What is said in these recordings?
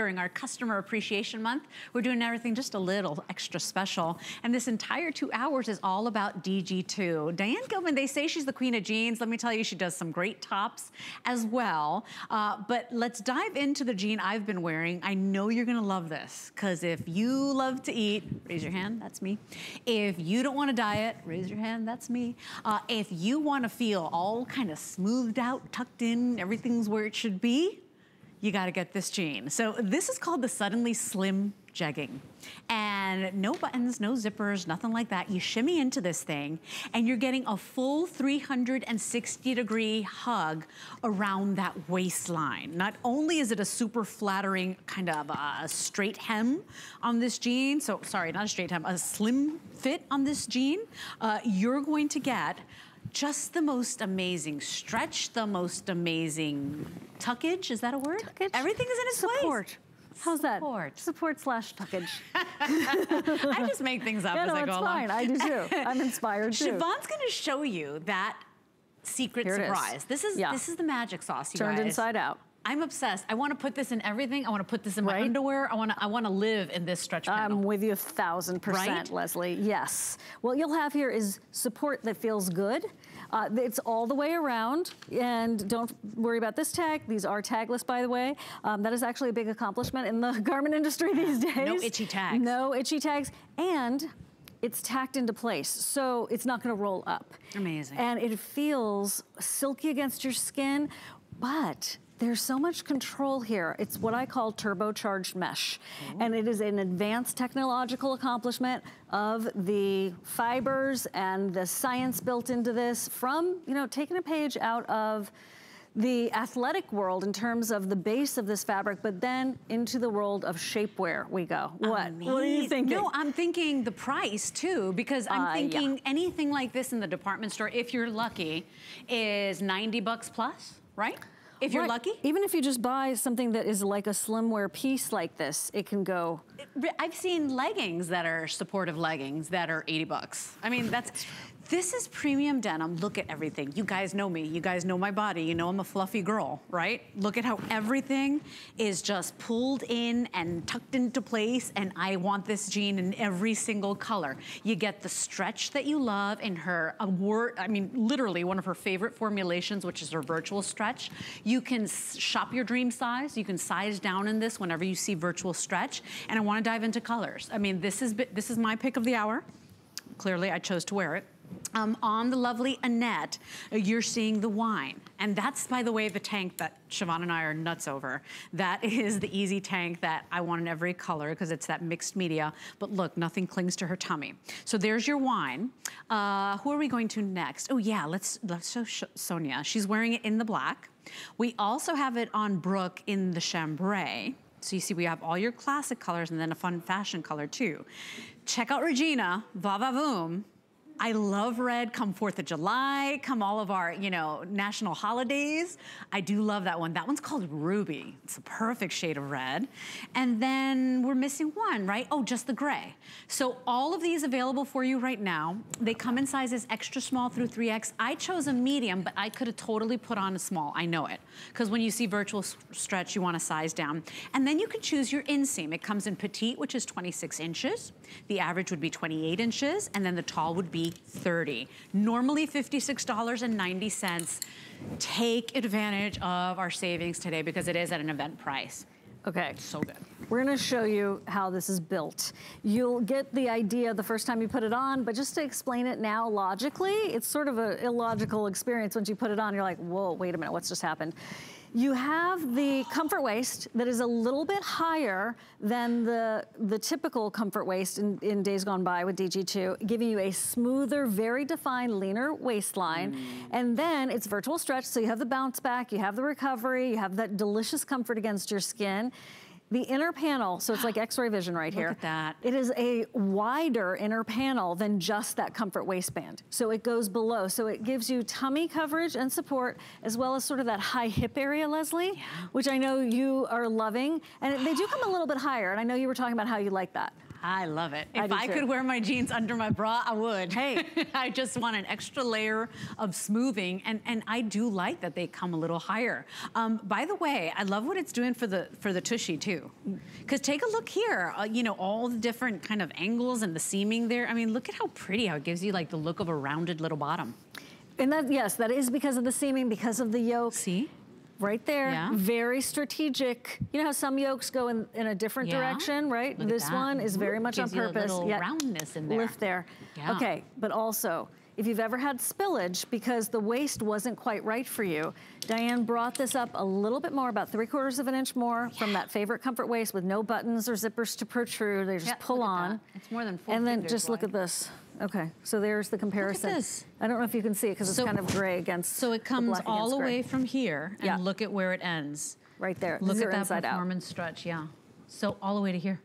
During our Customer Appreciation Month, we're doing everything just a little extra special. And this entire 2 hours is all about DG2. Diane Gilman, they say she's the queen of jeans. Let me tell you, she does some great tops as well. But let's dive into the jean I've been wearing. I know you're gonna love this, because if you love to eat, raise your hand, that's me. If you don't want to diet, raise your hand, that's me. If you want to feel all kind of smoothed out, tucked in, everything's where it should be, you gotta get this jean. So this is called the Suddenly Slim jegging. And no buttons, no zippers, nothing like that. You shimmy into this thing and you're getting a full 360-degree hug around that waistline. Not only is it a super flattering kind of a straight hem on this jean, so sorry, not a straight hem, a slim fit on this jean, you're going to get just the most amazing stretch, the most amazing tuckage. Is that a word? Tuckage. Everything is in its place. Support. Howys that? Support/tuckage. I just make things up as I go along. Fine. I do too. I'm inspired too. Siobhan's going to show you that secret surprise. This is the magic sauce, you guys. Turned inside out. I'm obsessed. I want to put this in everything. I want to put this in my underwear. I want to live in this stretch panel. I'm with you 1,000%, right? Leslie. Yes. What you'll have here is support that feels good. It's all the way around, and don't worry about this tag. These are tagless, by the way. That is actually a big accomplishment in the garment industry these days. No itchy tags. No itchy tags. And it's tacked into place, so it's not going to roll up. Amazing. And it feels silky against your skin, but there's so much control here. It's what I call turbocharged mesh. Ooh. And it is an advanced technological accomplishment of the fibers and the science built into this from, you know, taking a page out of the athletic world in terms of the base of this fabric, but then into the world of shapewear we go. What? Amazing. What are you thinking? No, I'm thinking the price too, because I'm thinking anything like this in the department store, if you're lucky, is $90 plus, right? If you're lucky? Even if you just buy something that is like a slimwear piece like this, it can go. I've seen leggings that are supportive leggings that are $80. I mean, that's, this is premium denim. Look at everything. You guys know me. You guys know my body. You know I'm a fluffy girl, right? Look at how everything is just pulled in and tucked into place, and I want this jean in every single color. You get the stretch that you love in her, I mean, literally one of her favorite formulations, which is her Virtual Stretch. You can shop your dream size. You can size down in this whenever you see Virtual Stretch. And I want to dive into colors. I mean, this is my pick of the hour. Clearly, I chose to wear it. On the lovely Annette, you're seeing the wine. And that's, by the way, the tank that Siobhan and I are nuts over. That is the easy tank that I want in every color because it's that mixed media. But look, nothing clings to her tummy. So there's your wine. Who are we going to next? Oh yeah, let's show Sonia. She's wearing it in the black. We also have it on Brooke in the chambray. So you see we have all your classic colors and then a fun fashion color too. Check out Regina, va va voom. I love red, come 4th of July, come all of our, you know, national holidays. I do love that one. That one's called Ruby. It's a perfect shade of red. And then we're missing one, right? Oh, just the gray. So all of these available for you right now. They come in sizes extra small through 3X. I chose a medium, but I could have totally put on a small. I know it. Because when you see Virtual Stretch, you want to size down. And then you can choose your inseam. It comes in petite, which is 26 inches. The average would be 28 inches. And then the tall would be 30. Normally $56.90. Take advantage of our savings today because it is at an event price. Okay. So good. We're going to show you how this is built. You'll get the idea the first time you put it on, but just to explain it now logically, it's sort of an illogical experience. Once you put it on, you're like, whoa, wait a minute, what's just happened? You have the comfort waist that is a little bit higher than the typical comfort waist in days gone by with DG2, giving you a smoother, very defined, leaner waistline. And then it's Virtual Stretch, so you have the bounce back, you have the recovery, you have that delicious comfort against your skin. The inner panel, so it's like X-ray vision right here. Look at that. It is a wider inner panel than just that comfort waistband. So it goes below. So it gives you tummy coverage and support, as well as sort of that high hip area, Leslie, which I know you are loving. And they do come a little bit higher. And I know you were talking about how you like that. I love it. If I could wear my jeans under my bra, I would. Hey. I just want an extra layer of smoothing, and I do like that they come a little higher. By the way, I love what it's doing for the tushy too. Because take a look here, you know, all the different kind of angles and the seaming there. I mean, look at how pretty, how it gives you like the look of a rounded little bottom. And that, yes, that is because of the seaming, because of the yoke. See? Right there, yeah. Very strategic. You know how some yolks go in a different direction, right? Look, this one is very much on purpose. Gives you a little roundness in there. Lift there. Yeah. Okay, but also, if you've ever had spillage because the waist wasn't quite right for you, Diane brought this up a little bit more, about 3/4 of an inch more from that favorite comfort waist with no buttons or zippers to protrude. They just pull on. It's more than 4 and then just look at this. Okay, so there's the comparison. Look at this. I don't know if you can see it because it's kind of gray against the black against gray. So it comes all the way from here and look at where it ends. Right there. Look at that performance stretch, yeah. So all the way to here.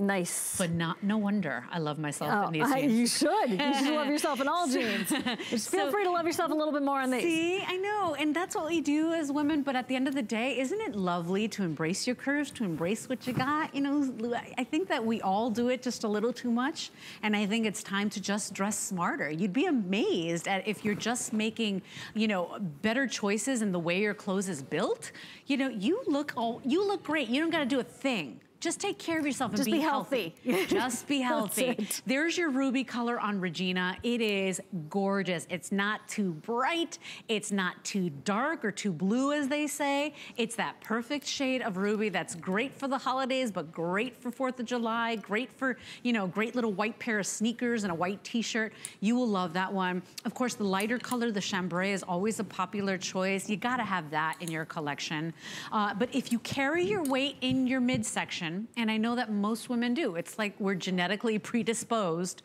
Nice. But not, no wonder I love myself in these jeans. You should. You should love yourself in all jeans. Just feel free to love yourself a little bit more on these. See, I know. And that's what we do as women. But at the end of the day, isn't it lovely to embrace your curves, to embrace what you got? You know, I think that we all do it just a little too much. And I think it's time to just dress smarter. You'd be amazed at if you're just making, you know, better choices in the way your clothes is built. You know, you look great. You don't got to do a thing. Just take care of yourself and be healthy. Just be healthy. There's your ruby color on Regina. It is gorgeous. It's not too bright. It's not too dark or too blue, as they say. It's that perfect shade of ruby that's great for the holidays, but great for 4th of July, great for, you know, great little white pair of sneakers and a white t-shirt. You will love that one. Of course, the lighter color, the chambray, is always a popular choice. You gotta have that in your collection. But if you carry your weight in your midsection, and I know that most women do. It's like we're genetically predisposed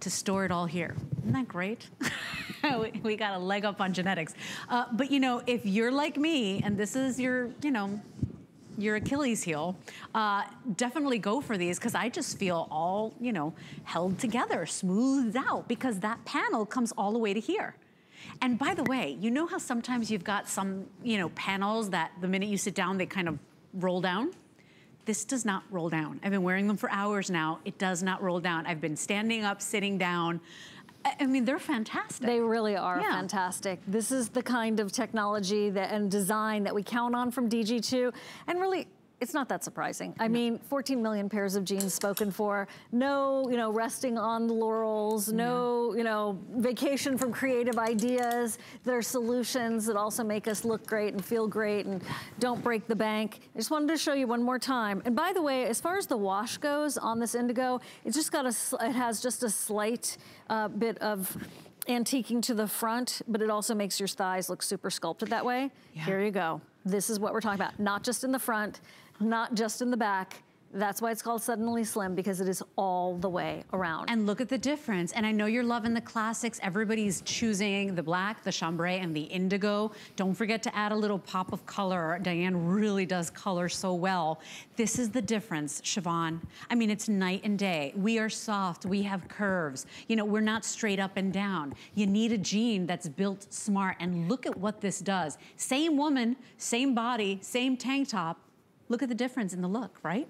to store it all here. Isn't that great? We got a leg up on genetics. But you know, if you're like me and this is your, you know, your Achilles heel, definitely go for these because I just feel all, you know, held together, smoothed out because that panel comes all the way to here. And by the way, you know how sometimes you've got some, you know, panels that the minute you sit down, they kind of roll down? This does not roll down. I've been wearing them for hours now. It does not roll down. I've been standing up, sitting down. I mean, they're fantastic. They really are fantastic. This is the kind of technology that and design that we count on from DG2. And really, it's not that surprising. I mean, 14 million pairs of jeans spoken for. No, you know, resting on the laurels. No, you know, vacation from creative ideas. There are solutions that also make us look great and feel great and don't break the bank. I just wanted to show you one more time. And by the way, as far as the wash goes on this indigo, it's just got a, it has just a slight bit of antiquing to the front, but it also makes your thighs look super sculpted that way. Yeah. Here you go. This is what we're talking about. Not just in the front, not just in the back. That's why it's called Suddenly Slim, because it is all the way around. And look at the difference. And I know you're loving the classics. Everybody's choosing the black, the chambray, and the indigo. Don't forget to add a little pop of color. Diane really does color so well. This is the difference, Siobhan. I mean, it's night and day. We are soft. We have curves. You know, we're not straight up and down. You need a jean that's built smart. And look at what this does. Same woman, same body, same tank top. Look at the difference in the look, right?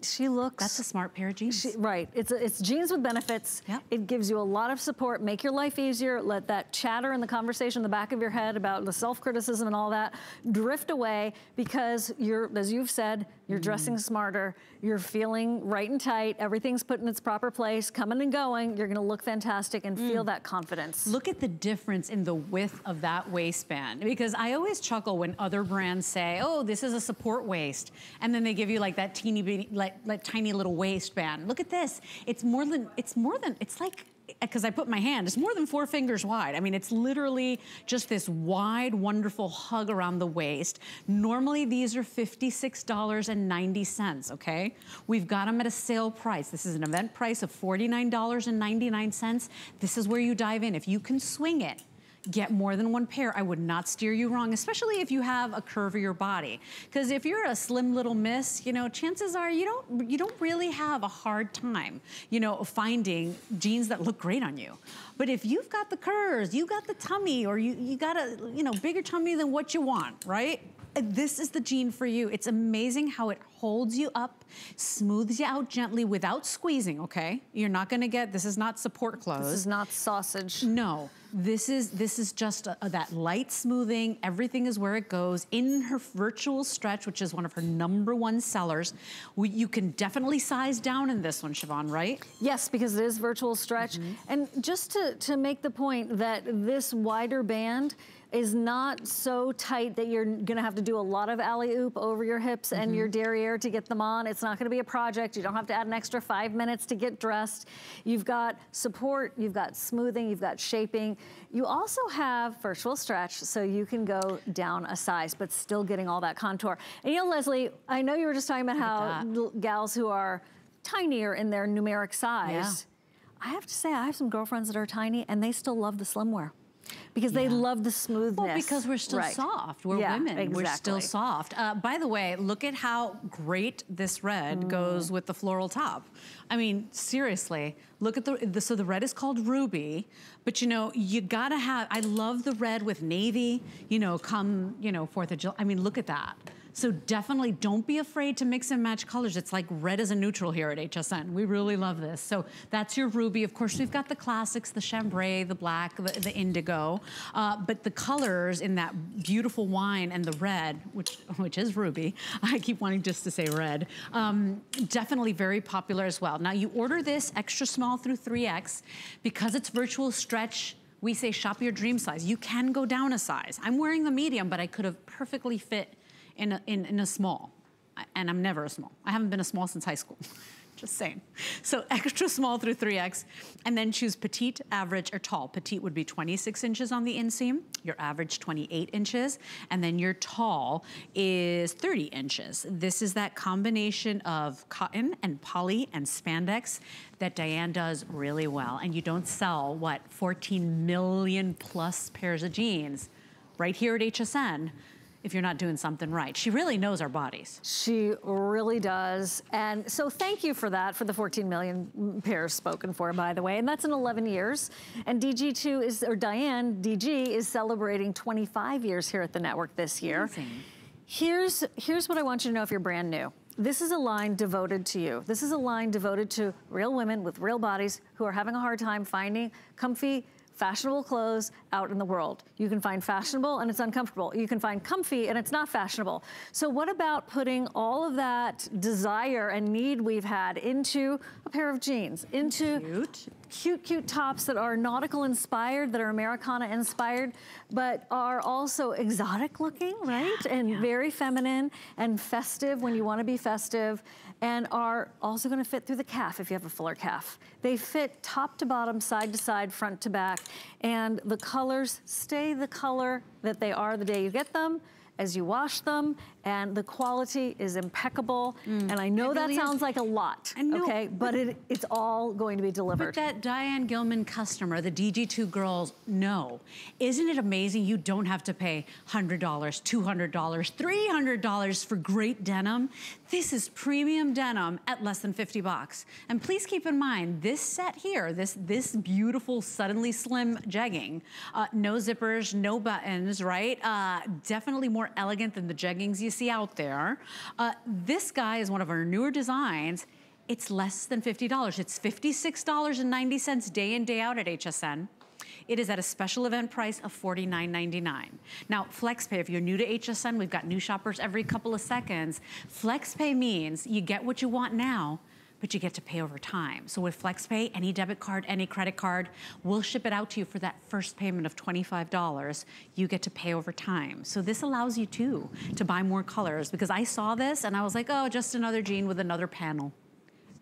She looks... That's a smart pair of jeans. Right. It's jeans with benefits. Yep. It gives you a lot of support. Make your life easier. Let that chatter and the conversation in the back of your head about the self-criticism and all that drift away because you're, as you've said, you're dressing smarter. You're feeling right and tight. Everything's put in its proper place. Coming and going. You're going to look fantastic and feel that confidence. Look at the difference in the width of that waistband. Because I always chuckle when other brands say, oh, this is a support waist. And then they give you like that teeny bitty, like tiny little waistband. Look at this. It's more than, it's like, because I put my hand, it's more than 4 fingers wide. I mean, it's literally just this wide, wonderful hug around the waist. Normally, these are $56.90, okay? We've got them at a sale price. This is an event price of $49.99. This is where you dive in. If you can swing it, get more than one pair. I would not steer you wrong, especially if you have a curvier body. Because if you're a slim little miss, you know, chances are you don't really have a hard time, you know, finding jeans that look great on you. But if you've got the curves, you got the tummy, or you got a, you know, bigger tummy than what you want, right? This is the jean for you. It's amazing how it holds you up, smooths you out gently without squeezing, okay? You're not gonna get, this is not support clothes. This is not sausage. No, this is just that light smoothing. Everything is where it goes. In her Virtual Stretch, which is one of her #1 sellers, you can definitely size down in this one, Siobhan, right? Yes, because it is Virtual Stretch. Mm-hmm. And just to make the point that this wider band is not so tight that you're gonna have to do a lot of alley-oop over your hips and your derriere to get them on. It's not gonna be a project. You don't have to add an extra 5 minutes to get dressed. You've got support, you've got smoothing, you've got shaping. You also have Virtual Stretch, so you can go down a size, but still getting all that contour. And you know, Leslie, I know you were just talking about how gals who are tinier in their numeric size. Yeah. I have to say, I have some girlfriends that are tiny and they still love the slimwear. Because they love the smoothness. Well, because we're still soft. We're women. Exactly. We're still soft. By the way, look at how great this red goes with the floral top. I mean, seriously, look at the, so the red is called Ruby, but you know, you gotta have, I love the red with navy, you know, come, you know, 4th of July. I mean, look at that. So definitely don't be afraid to mix and match colors. It's like red is a neutral here at HSN. We really love this. So that's your ruby. Of course, we've got the classics, the chambray, the black, the indigo. But the colors in that beautiful wine and the red, which is ruby. I keep wanting just to say red. Definitely very popular as well. Now you order this extra small through 3X because it's Virtual Stretch. We say shop your dream size. You can go down a size. I'm wearing the medium, but I could have perfectly fit in a small, and I'm never a small. I haven't been a small since high school, just saying. So extra small through 3X, and then choose petite, average, or tall. Petite would be 26 inches on the inseam, your average 28 inches, and then your tall is 30 inches. This is that combination of cotton and poly and spandex that Diane does really well, and you don't sell, what, 14 million plus pairs of jeans right here at HSN, if you're not doing something right. She really knows our bodies. She really does. And so thank you for that, for the 14 million pairs spoken for, by the way. And that's in 11 years. And DG2 is, or Diane, DG, is celebrating 25 years here at the network this year. Amazing. Here's what I want you to know if you're brand new. This is a line devoted to you. This is a line devoted to real women with real bodies who are having a hard time finding comfy, fashionable clothes out in the world. You can find fashionable and it's uncomfortable. You can find comfy and it's not fashionable. So what about putting all of that desire and need we've had into a pair of jeans, into cute tops that are nautical inspired, that are Americana inspired, but are also exotic looking, right? And very feminine and festive when you want to be festive, and are also going to fit through the calf if you have a fuller calf. They fit top to bottom, side to side, front to back, and the colors stay the color that they are the day you get them, as you wash them, and the quality is impeccable. And I know that sounds like a lot, okay? But it's all going to be delivered. But that Diane Gilman customer, the DG2 girls, know. Isn't it amazing you don't have to pay $100, $200, $300 for great denim? This is premium denim at less than 50 bucks. And please keep in mind, this set here, this beautiful Suddenly Slim jegging, no zippers, no buttons, right? Definitely more elegant than the jeggings you see out there. This guy is one of our newer designs. It's less than $50. It's $56.90 day in, day out at HSN. It is at a special event price of $49.99. Now, FlexPay, if you're new to HSN, we've got new shoppers every couple of seconds. FlexPay means you get what you want now, but you get to pay over time. So with FlexPay, any debit card, any credit card, we'll ship it out to you for that first payment of $25. You get to pay over time. So this allows you too to buy more colors, because I saw this and I was like, oh, just another jean with another panel.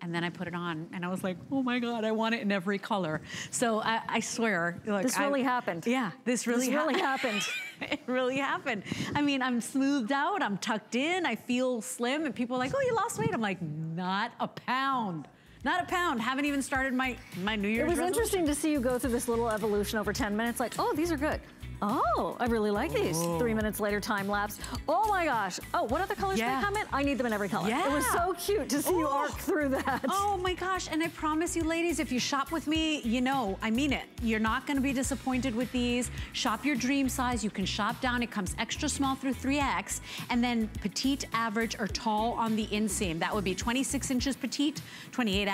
And then I put it on and I was like, oh my God, I want it in every color. So I swear. Look, this really happened. Yeah, this really happened. It really happened. I mean, I'm smoothed out, I'm tucked in, I feel slim, and people are like, oh, you lost weight. I'm like, not a pound. Not a pound. Haven't even started my New Year's resolution. It was interesting to see you go through this little evolution over 10 minutes, like, oh, these are good. Oh, I really like these. 3 minutes later, time lapse. Oh my gosh. Oh, what other colors they come in? I need them in every color. Yeah. It was so cute to see you arc through that. Oh my gosh. And I promise you ladies, if you shop with me, you know, I mean it. You're not going to be disappointed with these. Shop your dream size. You can shop down. It comes extra small through 3X and then petite, average, or tall on the inseam. That would be 26 inches petite, 28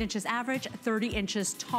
inches average, 30 inches tall.